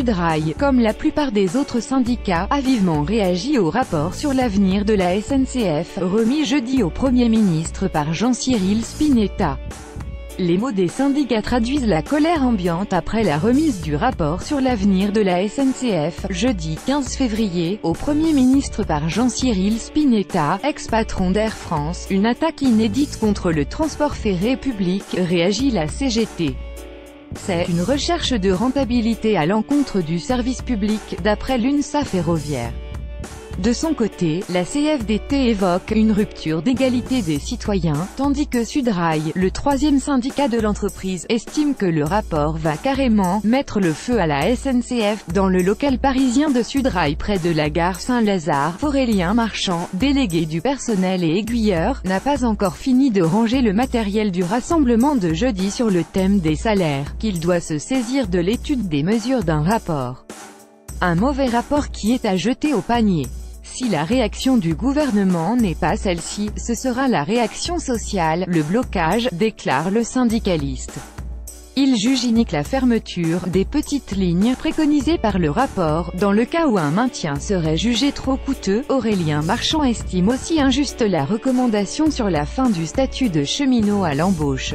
SUD-Rail, comme la plupart des autres syndicats, a vivement réagi au rapport sur l'avenir de la SNCF, remis jeudi au Premier ministre par Jean-Cyril Spinetta. Les mots des syndicats traduisent la colère ambiante après la remise du rapport sur l'avenir de la SNCF, jeudi 15 février, au Premier ministre par Jean-Cyril Spinetta, ex-patron d'Air France. Une attaque inédite contre le transport ferré public, réagit la CGT. C'est une recherche de rentabilité à l'encontre du service public, d'après l'UNSA ferroviaire. De son côté, la CFDT évoque une rupture d'égalité des citoyens, tandis que SUD-Rail, le troisième syndicat de l'entreprise, estime que le rapport va carrément mettre le feu à la SNCF. Dans le local parisien de SUD-Rail près de la gare Saint-Lazare, Aurélien Marchand, délégué du personnel et aiguilleur, n'a pas encore fini de ranger le matériel du rassemblement de jeudi sur le thème des salaires, qu'il doit se saisir de l'étude des mesures d'un rapport. Un mauvais rapport qui est à jeter au panier. Si la réaction du gouvernement n'est pas celle-ci, ce sera la réaction sociale, le blocage, déclare le syndicaliste. Il juge inique la fermeture des petites lignes préconisées par le rapport. Dans le cas où un maintien serait jugé trop coûteux, Aurélien Marchand estime aussi injuste la recommandation sur la fin du statut de cheminot à l'embauche.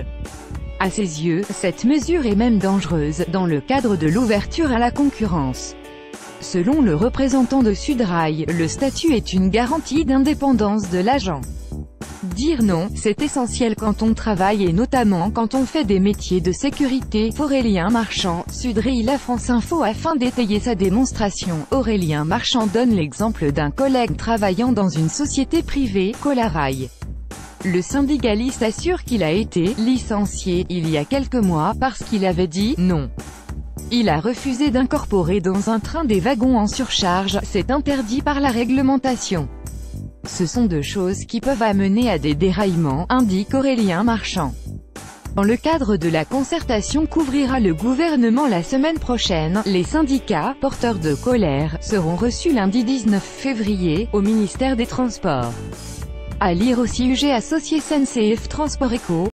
À ses yeux, cette mesure est même dangereuse, dans le cadre de l'ouverture à la concurrence. Selon le représentant de SUD-Rail, le statut est une garantie d'indépendance de l'agent. Dire non, c'est essentiel quand on travaille et notamment quand on fait des métiers de sécurité. Aurélien Marchand, SUD-Rail à France Info. Afin d'étayer sa démonstration, Aurélien Marchand donne l'exemple d'un collègue travaillant dans une société privée, Colarail. Le syndicaliste assure qu'il a été licencié il y a quelques mois parce qu'il avait dit « non ». Il a refusé d'incorporer dans un train des wagons en surcharge, c'est interdit par la réglementation. Ce sont deux choses qui peuvent amener à des déraillements, indique Aurélien Marchand. Dans le cadre de la concertation qu'ouvrira le gouvernement la semaine prochaine, les syndicats, porteurs de colère, seront reçus lundi 19 février, au ministère des Transports. À lire aussi UG associé SNCF Transport Eco.